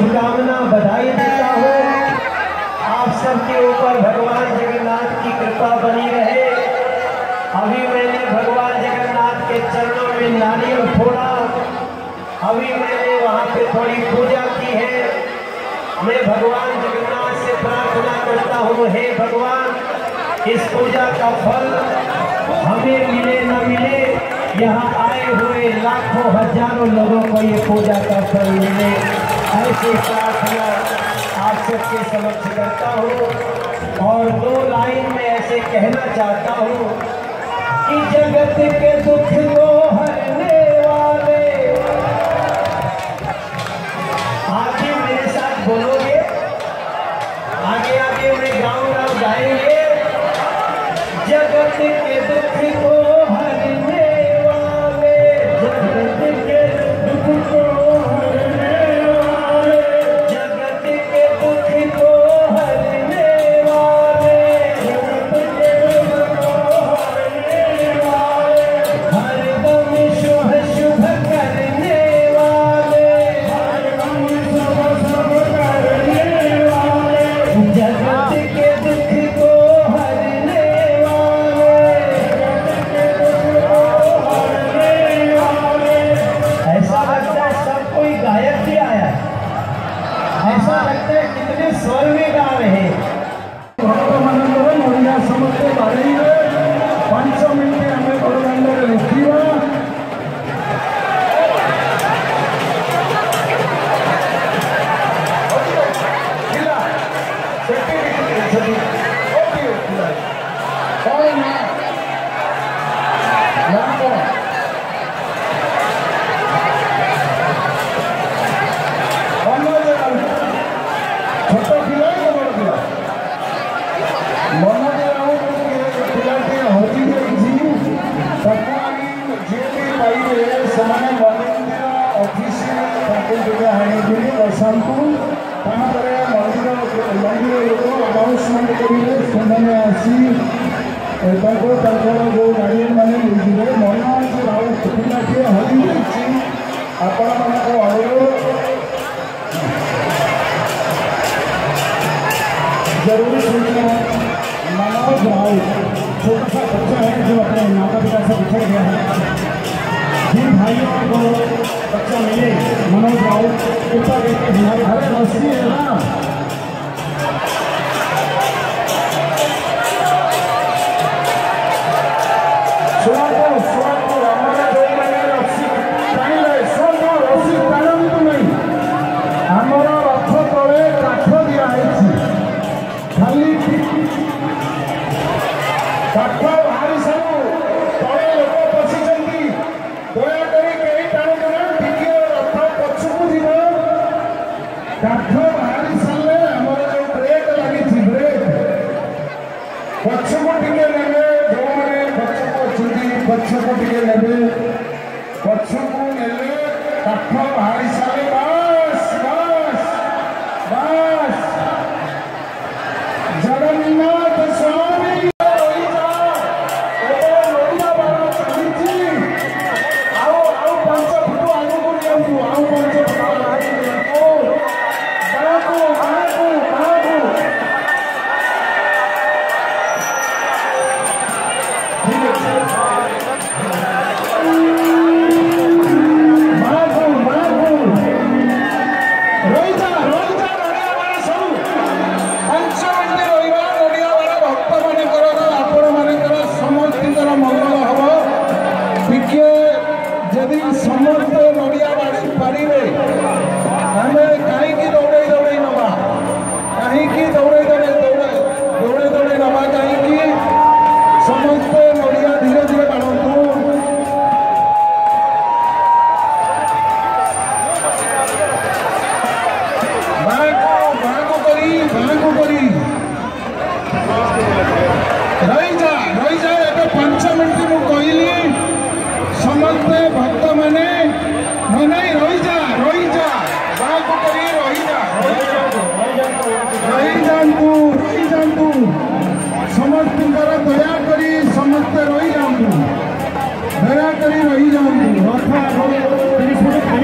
शुभकामना बधाई देता हूँ। आप सबके ऊपर भगवान जगन्नाथ की कृपा बनी रहे। अभी मैंने भगवान जगन्नाथ के चरणों में नारियल फोड़ा, अभी मैंने वहाँ पे थोड़ी पूजा की है। मैं भगवान जगन्नाथ से प्रार्थना करता हूँ, हे भगवान इस पूजा का फल हमें मिले न मिले, यहाँ आए हुए लाखों हजारों लोगों को ये पूजा का फल मिले, ऐसी प्रार्थना आप सबके समक्ष करता हूँ। और दो लाइन में ऐसे कहना चाहता हूँ कि जगत के दुख को हरने वाले, आगे मेरे साथ बोलोगे, आगे आगे मैं गाँव गाँव जाएंगे, जगत के दुख को हरने वाले, जगत के दुख को हरने वाले, जगत के दुख को हरने वाले, जगत के दुख को हरने वाले, हर दम शुभ शुभ करने वाले, हर दम शुभ शुभ करने वाले, जगत के दुख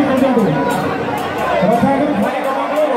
को रथा रथा